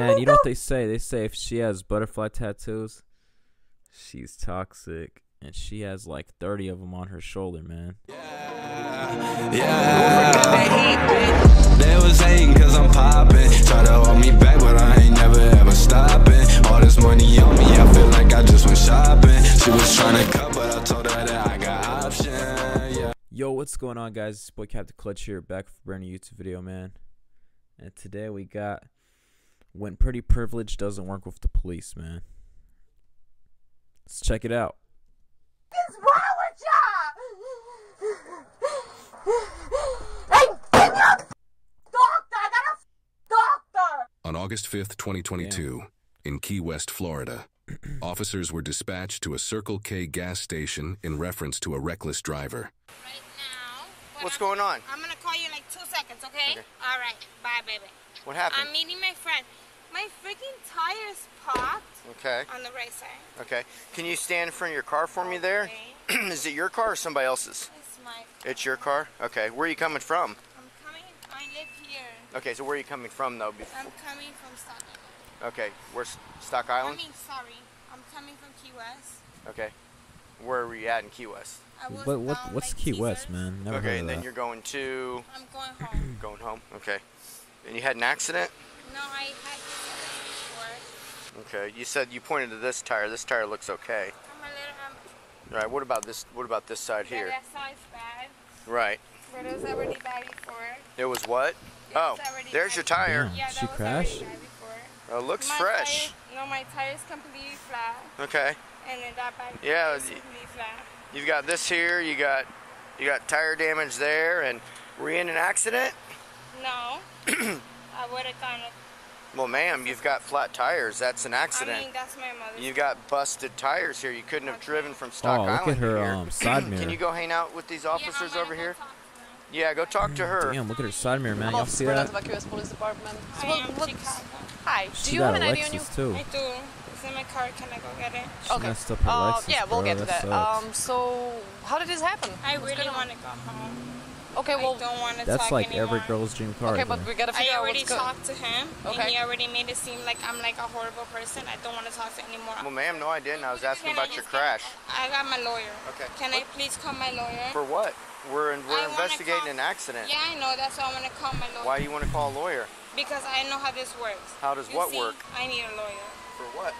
Man, you know what they say? They say if she has butterfly tattoos, she's toxic. And she has like 30 of them on her shoulder, man. Yeah, yeah. They was hating cause I'm popping. Try to hold me back, but I ain't never ever stopping. All this money on me, I feel like I just went shopping. She was trying to cut, but I told her that I got options. Yeah. Yo, what's going on, guys? It's Boy Cap the Clutch here, back for a brand new YouTube video, man. And today we got when pretty privilege doesn't work with the police, man. Let's check it out. What's wrong with y'all? Doctor, I got a doctor. On August 5th, 2022, in Key West, Florida, officers were dispatched to a Circle K gas station in reference to a reckless driver. Right now. What's going on? I'm gonna call you in like 2 seconds, okay? All right. Bye, baby. What happened? I'm meeting my friend. My freaking tire's popped. Okay. On the right side. Okay. Can you stand in front of your car for me there? Okay. Is it your car or somebody else's? It's my car. It's your car? Okay. Where are you coming from? I'm coming. I live here. Okay. So where are you coming from, though? I'm coming from Stock Island. Okay. Where's Stock Island? I'm coming from Key West. Okay. Where were you at in Key West? What's Key West, man? Never heard of and then that. You're going to? I'm going home. Going home? Okay. And you had an accident? No, I had this before. Okay, you said you pointed to this tire. This tire looks okay. I'm a little, all right, what about this? What about this side here? That side's bad. Right. But it was already bad before. It was what? Oh, there's your tire. Yeah, she crashed. It looks fresh. No, my tire's completely flat. Okay. And then that back is completely flat. You've got this here. You got tire damage there, and were you in an accident? No. I would have gone. Well, ma'am, you've got flat tires. That's an accident. I mean, that's my mother's. You've got busted tires here. You couldn't have driven from Stock Island. Oh, look at her side mirror. Can you go hang out with these officers over here? Yeah, go talk to her. Damn, look at her side mirror, man. Y'all see that? Police Department. Hi. Do you have an ID on you? I do. It's in my car. Can I go get it? Okay. Yeah, we'll get to that. So, how did this happen? I really want to go home. Okay, well, I don't want to that's talk like anymore. Every girl's dream car. Okay, but we gotta figure out what's good. I already talked to him, and he already made it seem like I'm like a horrible person. I don't want to talk to anymore. Well, ma'am, no, I didn't. I was asking about your crash. I got my lawyer. Okay. Can I please call my lawyer? For what? We're investigating an accident. Yeah, I know. That's why I want to call my lawyer. Why do you want to call a lawyer? Because I know how this works. How does what work? I need a lawyer. For what?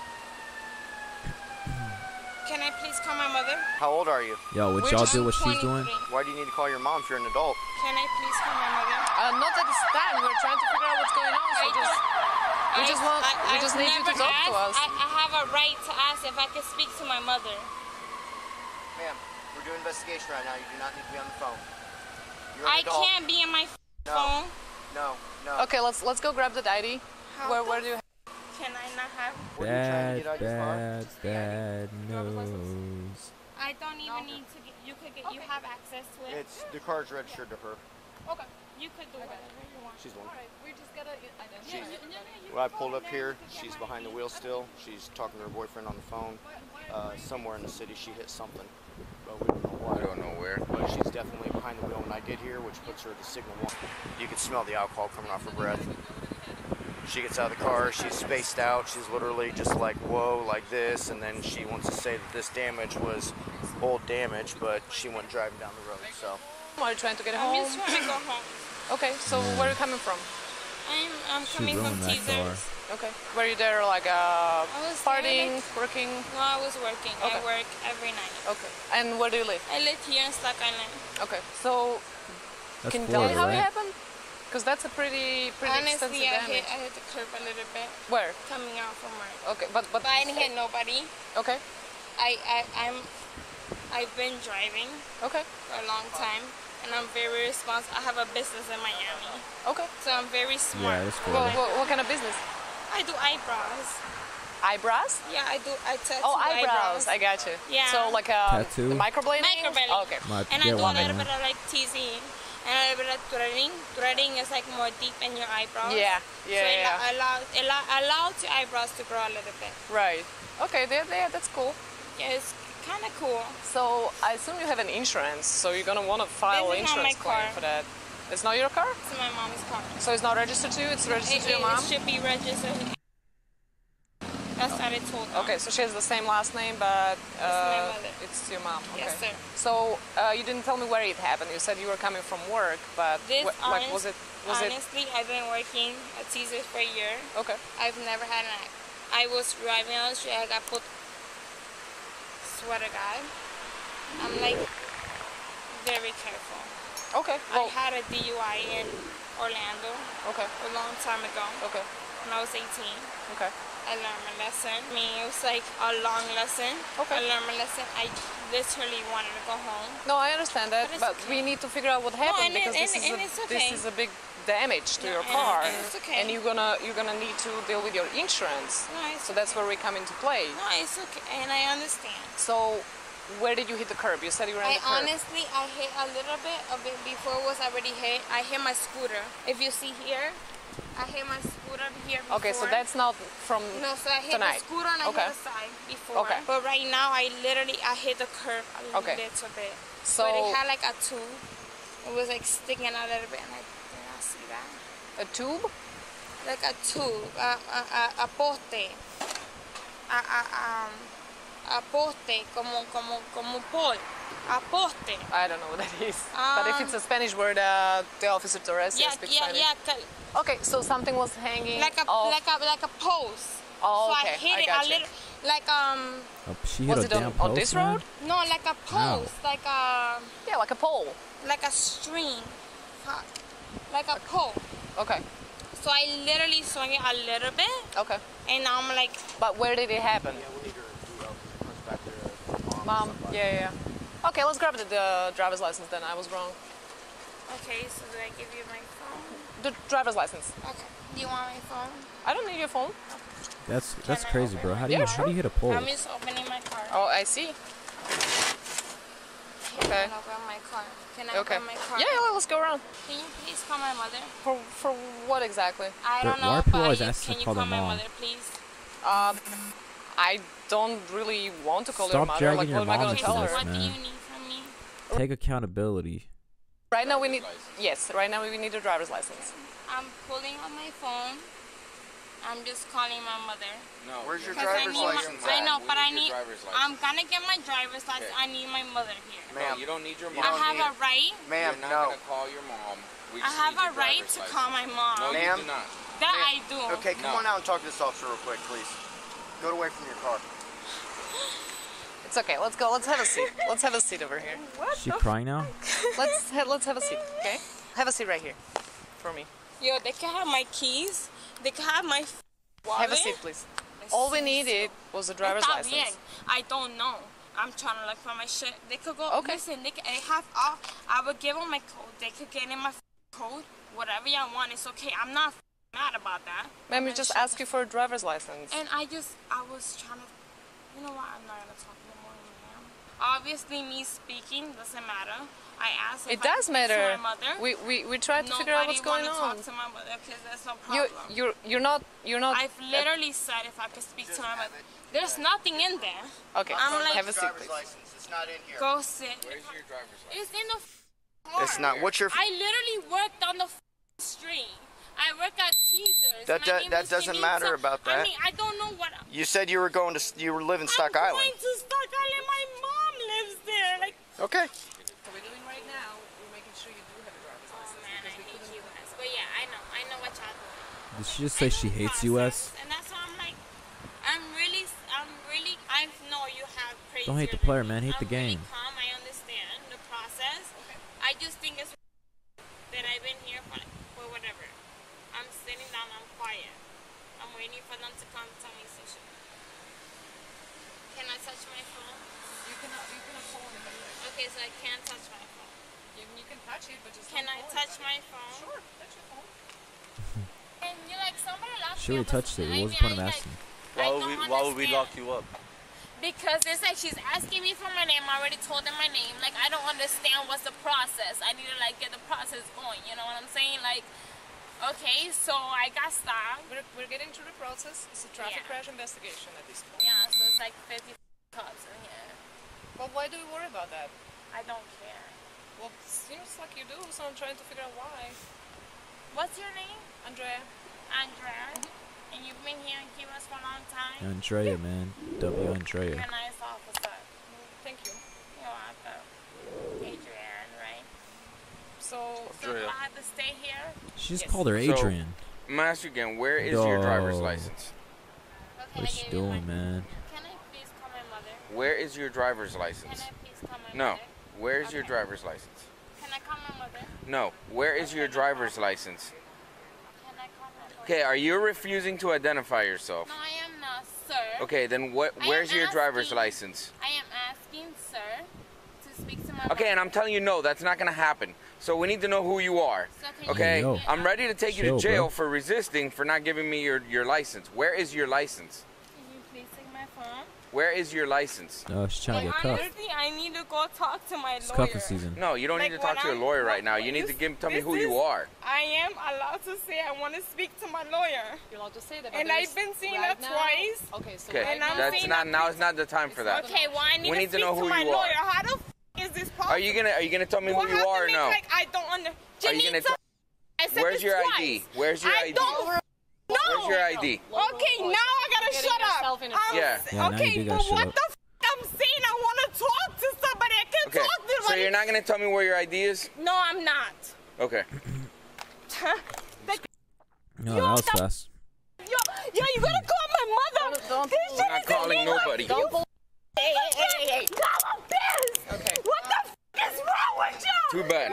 Can I please call my mother? How old are you? Yo, would y'all do what she's doing? Why do you need to call your mom if you're an adult? Can I please call my mother? Not at this time. We're trying to figure out what's going on. We just need you to talk to us. I have a right to ask if I can speak to my mother. Ma'am, we're doing investigation right now. You do not need to be on the phone. You're an adult. I can't be on my phone. No, no. Okay, let's go grab the ID. Where do you? Can I not have bad news? I don't even need to get, you could get, you have access to it. It's, the car's registered to her. Okay. You could do whatever you want. She's one. All right, we just gotta identify. Well, I pulled up here, she's behind the wheel still. She's talking to her boyfriend on the phone. Somewhere in the city she hit something, but we don't know why. I don't know where. But she's definitely behind the wheel when I get here, which puts her at the signal one. You can smell the alcohol coming off her breath. She gets out of the car, she's spaced out, she's literally just like, whoa, like this, and then she wants to say that this damage was old damage, but she went driving down the road, so. Are you trying to get home? I'm just trying to go home. Okay, so where are you coming from? I'm coming from Teasers. Okay, were you there like partying, working? No, I was working. Okay. I work every night. Okay, and where do you live? I live here in Stock Island. Okay, so can you tell me how it happened? Because that's a pretty extensive damage. Honestly, I hit the curb a little bit. Where? Coming out from work. Okay, but I didn't hit nobody. Okay. I've been driving. Okay. For a long time, and I'm very responsible. I have a business in Miami. Okay. So I'm very smart. Yeah, that's cool. What kind of business? I do eyebrows. Eyebrows? Yeah, I do. I tattoo eyebrows. I got you. Yeah. So like a microblading. Microblading. Oh, okay. And I do a little bit of like teasing. And a little bit of threading. Threading is like more deep in your eyebrows. Yeah. So it allows your eyebrows to grow a little bit. Right. Okay, there, that's cool. Yeah, it's kind of cool. So I assume you have an insurance, so you're going to want to file insurance claim for that. It's not your car? It's my mom's car. So it's not registered to you? It's registered to your mom? It should be registered. married to Ultan. Okay, so she has the same last name, but it's your mom. Okay. Yes, sir. So you didn't tell me where it happened. You said you were coming from work, but like, honestly, I've been working at Teasers for a year. Okay. I've never had an accident. I was driving on the street, I got put. Swear to God, I'm like very careful. Okay. Well, I had a DUI in Orlando. Okay. A long time ago. Okay. When I was 18. Okay. I learned my lesson. I mean, it was like a long lesson. Okay. I learned my lesson. I literally wanted to go home. No, I understand that, but okay. We need to figure out what happened because this is a big damage to your car, it's okay. And you're gonna need to deal with your insurance. No, it's so okay. That's where we come into play. No, it's okay, and I understand. So, where did you hit the curb? You said you were on the curb. Honestly, I hit a little bit of it before it was already hit. I hit my scooter. If you see here, I hit my scooter here before. Okay, so that's not from tonight. No, so I hit my scooter and I hit the side before. Okay. But right now, I hit the curb a little bit. So but it had like a tube. It was like sticking out a little bit, and I did not see that. A tube? Like a tube, a poste, a poste, como un pole. A poste. I don't know what that is. But if it's a Spanish word, the officer Torres speaks Spanish. Yeah. Okay, so something was hanging off. Like a post. Oh, okay. So I hit it a little, was it on this road? No, like a post, yeah, like a pole. Like a string, like a pole. Okay. So I literally swung it a little bit. Okay. And now I'm like. But where did it happen? Yeah, we need your mom. Yeah. Okay, let's grab the driver's license then. I was wrong. Okay, so do I give you my phone? The driver's license. Okay. Do you want my phone? I don't need your phone. That's crazy, bro. How do you hit a pole? I'm just opening my car. Oh, I see. Okay. Can I open my car? Can I open my car? Yeah, let's go around. Can you please call my mother? For what exactly? I don't know. Can you call my mother, please? I don't really want to call her mother. Stop dragging your mom into this, man. What do you need from me? Take accountability. Right now we need a driver's license. I'm pulling on my phone. I'm just calling my mother. No, where's your driver's license? I know, but I'm gonna get my driver's license. Okay. I need my mother here. Ma'am, you don't need your mom. I have a right. Ma'am, no. You're not gonna call your mom. I have a right to call my mom. No, ma'am. You do not. That I do. Okay, come on out and talk to this officer real quick, please. Get away from your car. It's okay. Let's go. Let's have a seat. Let's have a seat over here. What? She crying now? Let's have a seat. Okay. Have a seat right here, for me. Yo, they can have my keys. They can have my wallet. Have a seat, please. All we needed was a driver's license. I don't know. I'm trying to look for my shit. They could go. Okay. Listen, they could have all. I would give them my code. They could get in my code. Whatever y'all want, it's okay. I'm not mad about that. Ma'am, we just asked you for a driver's license. And I was trying to, you know what, I'm not gonna talk no more, ma'am. Obviously, me speaking doesn't matter. I asked. It does matter. My mother. We tried to figure out what's going on. Nobody want to talk to my mother because that's no problem. You're not. I've literally said if I could speak to my mother. There's nothing in there. Okay. I'm like, have a seat, please. It's not in here. Go sit. Where's your driver's license? It's in the car. It's not. What's your? I literally worked on the street. I work at Teasers. That doesn't matter about that. I mean, I don't know what. You said you were going to. You were living in Stock Island. I'm going to Stock Island. My mom lives there. Like. Okay. What we're doing right now, we're making sure you do have a driver's license. Oh man, I hate Key West. But yeah, I know what y'all doing. Did she just say she hates US? And that's why I'm like, I'm really. I know you have crazy. Don't hate the player, man. Hate the game. Really calm. I understand the process. Okay. I just think it's that I've been here for whatever. I'm sitting down, I'm quiet. I'm waiting for them to come tell me something. Can I touch my phone? You cannot hold it. Okay, so I can't touch my phone. You can touch it, but just can I touch my phone? Sure, touch your phone. And you're like, somebody locked me up. Sure, you touched it. What was the point of asking? Why would we lock you up? Because it's like she's asking me for my name. I already told them my name. Like, I don't understand what's the process. I need to like get the process going. You know what I'm saying? Like. Okay, so I got stopped. We're getting through the process. It's a traffic crash investigation at this point. Yeah, so it's like 50 cops in here. Well, why do you worry about that? I don't care. Well, it seems like you do, so I'm trying to figure out why. What's your name? Andrea. Andrea? Mm-hmm. And you've been here in Key West for a long time? Andrea, man. W. Andrea. You're a nice officer. Thank you. You're welcome. Adrian, right? So do I have to stay here? She just called her Adrian. So, may I ask you again, where is your driver's license? Okay, what you doing, man? Can I please call my mother? Where is your driver's license? Can I please call my mother? No. Where is your driver's license? Can I call my mother? No. Where is your driver's license? Can I call my mother? Okay, are you refusing to identify yourself? No, I am not, sir. Okay, then what? Where's your driver's license? I am asking, sir, to speak to my mother. Okay, and I'm telling you, no, that's not going to happen. So we need to know who you are. So okay, you I'm ready to take you to jail for resisting, for not giving me your license. Where is your license? Can you please take my phone? Where is your license? Oh, she's trying to get cuffed. I need to go talk to my lawyer. Cuffing season. No, you don't need to talk to your lawyer right now. You need to tell me who you are. I am allowed to say I want to speak to my lawyer. You're allowed to say that. And I've been saying that twice. Okay, so that's not now. It's not the time for that. Okay, well I need to know who you are. How the f is this possible? Are you gonna tell me who you are or no? Like I don't understand. Where's your ID? Where's your ID? No. Where's your ID? Okay, now I gotta shut up. Okay, but what the f I'm saying? I want to talk to somebody. I can't talk to somebody. So you're not gonna tell me where your ID is? No, I'm not. Okay. No, that was fast. Yo, you gotta call my mother. This shit is calling nobody. Hey. Okay. What the f is wrong with you? Too bad.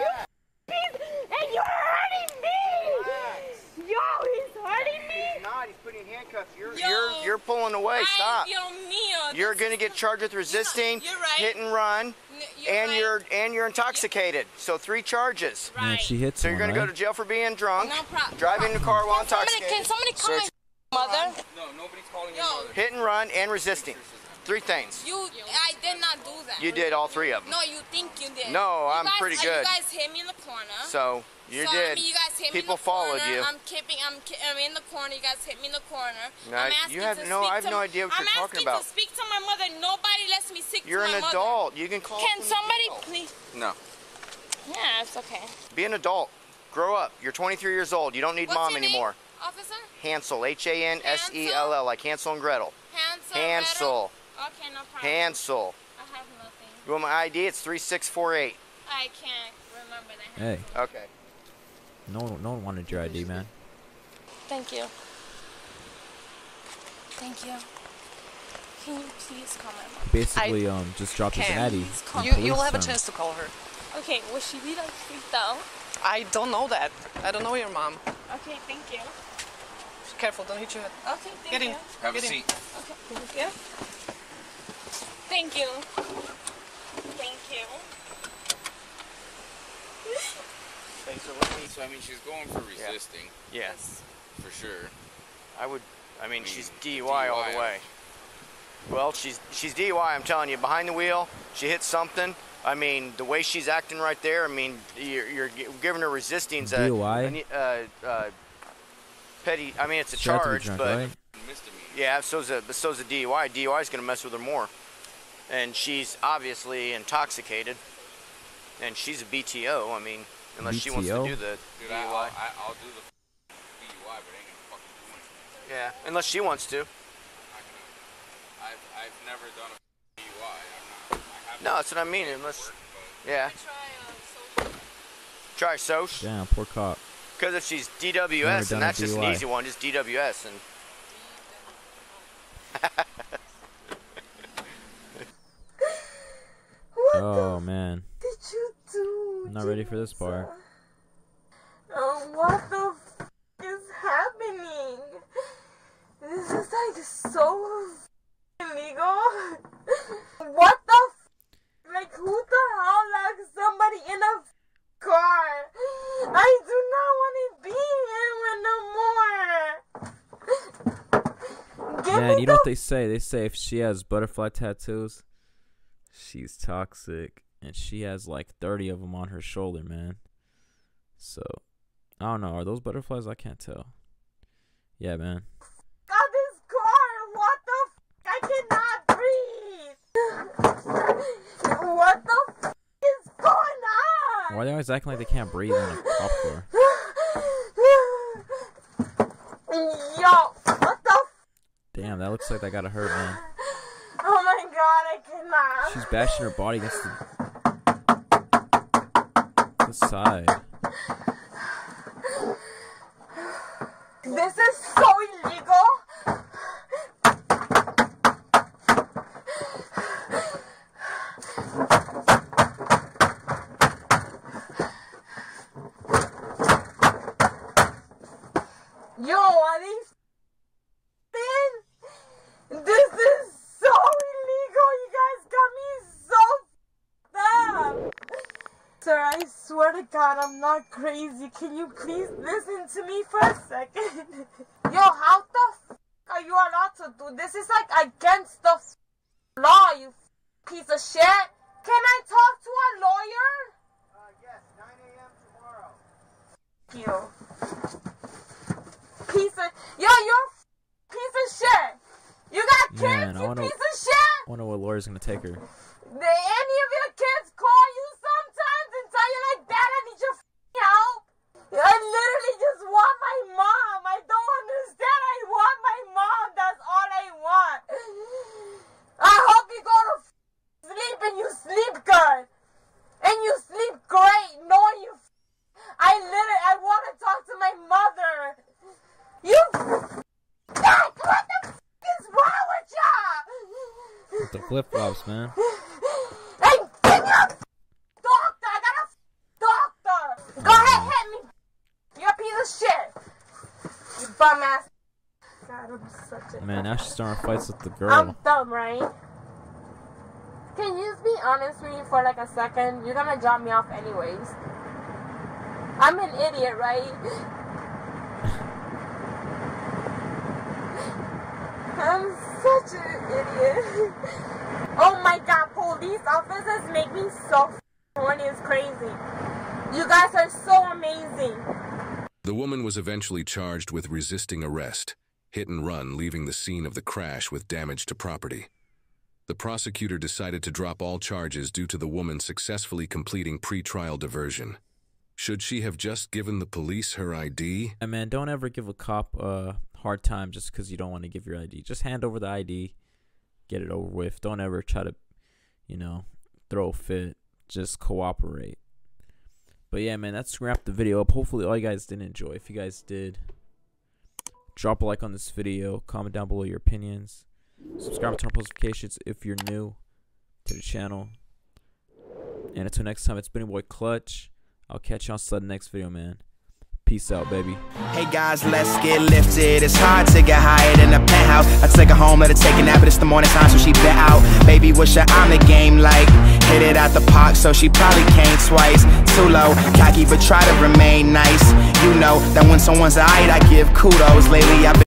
And you're hurting me. Yo, he's hurting me. He's putting handcuffs. You're pulling away. Stop. You're gonna get charged with resisting, hit and run, and you're intoxicated. So 3 charges. Right. She hits. So you're gonna go to jail for being drunk, driving the car while intoxicated. Can somebody call my mother? No, nobody's calling your mother. Hit and run and resisting. 3 things. I did not do that. You did all 3 of them. No, you think you did. No, I'm pretty good. You guys hit me in the corner. So. You did. I mean, you guys hit People me in the followed corner. You. I'm in the corner. You guys hit me in the corner. No, I'm asking you have to no. I have no idea what you're talking about. I'm asking to speak to my mother. Nobody lets me speak to my mother. You're an adult. You can call. Can somebody please? No. Yeah, it's okay. Be an adult. Grow up. You're 23 years old. You don't need mom anymore. What's your name, officer? Hansel. H-A-N-S-E-L-L, like Hansel and Gretel. Hansel. Okay, no problem. Hansel. I have nothing. You want my ID? It's 3648. I can't remember that. Hey. Okay. No one wanted your ID, man. Thank you. Thank you. Can you please call my mom? Basically, just drop his Addy. You'll have a chance to call her. Okay, will she be like freaked out? I don't know that. I don't know your mom. Okay, thank you. Be careful, don't hit your head. Okay, thank you. Have a seat. Okay, thank you. Thank you. Thank you. So I mean, she's going for resisting. Yeah. Yes. For sure. I mean, she's DUI all the way. Well, she's DUI, I'm telling you. Behind the wheel, she hits something. I mean, the way she's acting right there, I mean, you're giving her resisting. DUI? Petty, I mean, it's a charge, but... Right? Yeah, so's a DUI. DUI's going to mess with her more. And she's obviously intoxicated. And she's a BTO, I mean... Unless she wants to do the DUI. I'll do the DUI, but I ain't gonna fucking do anything. Yeah, unless she wants to. I've never done a DUI. No, that's what I mean. Unless, yeah. Try social. Damn, poor cop. Because if she's DWS, then that's just an easy one. Just DWS and. Oh man. I'm not ready for this part. Oh, what the f is happening? This is like so illegal. What the f? Like, who the hell locks somebody in a car? I do not want to be here no more. Man, you know what they say? They say if she has butterfly tattoos, she's toxic. And she has like 30 of them on her shoulder, man. So, I don't know. Are those butterflies? I can't tell. Yeah, man. Got this car. What the f? I cannot breathe. What the f is going on? Why are they always acting like they can't breathe on a cop car? Yo, what That looks like that got to hurt, man. Oh my god, I cannot. She's bashing her body against the side. This is so illegal. Yo, are these thin? This is so illegal. You guys got me so f***ed up. Sir, I swear to God, I'm not crazy. Can you please listen to me for a second? Yo, how the f*** are you allowed to do this? Is like against the f*** law, you f*** piece of shit. Can I talk to a lawyer? Yes, 9 a.m. tomorrow. F*** you. Yo, you're a piece of shit. You got kids, you piece of shit. I wonder what lawyer's gonna take her. Did any of your kids call you sometimes and tell you like, Dad, I need your help? I literally just want my mom. I don't understand. I want my mom. That's all I want. I hope you go to sleep and you sleep good. And you sleep great. No, you. I want to talk to my mother. You f***ing what the f*** is wrong with y'all? With the flip-flops, man. Hey, give me a f***ing doctor! I got a f***ing doctor! Go ahead, hit me! You're a piece of shit! You bum-ass. God, I'm such a... Man, now she's starting fights with the girl. I'm dumb, right? Can you just be honest with me for like a second? You're gonna drop me off anyways. I'm an idiot, right? I'm such an idiot. Oh my god, police officers make me so horny, it's crazy. You guys are so amazing. The woman was eventually charged with resisting arrest, hit and run, leaving the scene of the crash with damage to property. The prosecutor decided to drop all charges due to the woman successfully completing pre-trial diversion. Should she have just given the police her ID? Hey man, don't ever give a cop hard time just because you don't want to give your ID. Just hand over the ID, get it over with. Don't ever try to, you know, throw a fit. Just cooperate. But yeah, man, that's wrap the video up. Hopefully all you guys did enjoy. If you guys did, drop a like on this video, comment down below your opinions, subscribe and turn on notifications if you're new to the channel, and until next time, it's been your boy Clutch. I'll catch y'all on the next video, man. Peace out, baby. Hey guys, let's get lifted. It's hard to get higher than a penthouse. I took her home, let her take a nap, but it's the morning time, so she been out. Baby, wish her I'm the game, like, hit it out the park, so she probably came twice. Too low, cocky, but try to remain nice. You know that when someone's alright, I give kudos. Lately, I've been